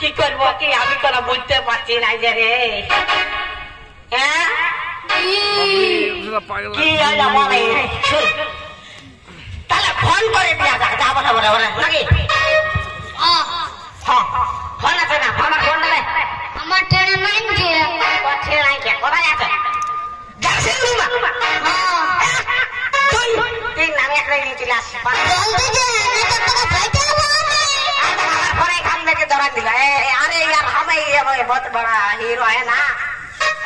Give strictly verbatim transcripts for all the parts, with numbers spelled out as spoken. কি করবো কি আমি কোনো বুঝতে পারছি না যে রে হ্যাঁ কি আর বলে তাহলে ফোন করে দিয়া যাক যাবো না বলে বলে নাকি হ্যাঁ ফোন আছে না আমার ফোন নাই আমার ট্রেনে নাই যে কোথায় নাই কে কোথায় আছে যাচ্ছে রুমা হ্যাঁ তুই তুই নামে একটা নিচে লাস বলতে যে এটা তো ভাইটা बड़े खाने के दौरान दिला है अरे यार हमें ये बहुत बड़ा हीरो है ना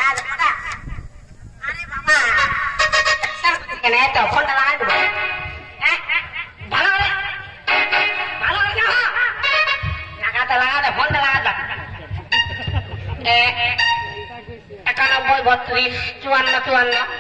अरे बाबा सर क्या नहीं तो फोन लगाए तो भालो रे भालो रे क्या लगा तो लगा तो फोन लगा तो एक आना बहुत बहुत रिश्तुआना तुआना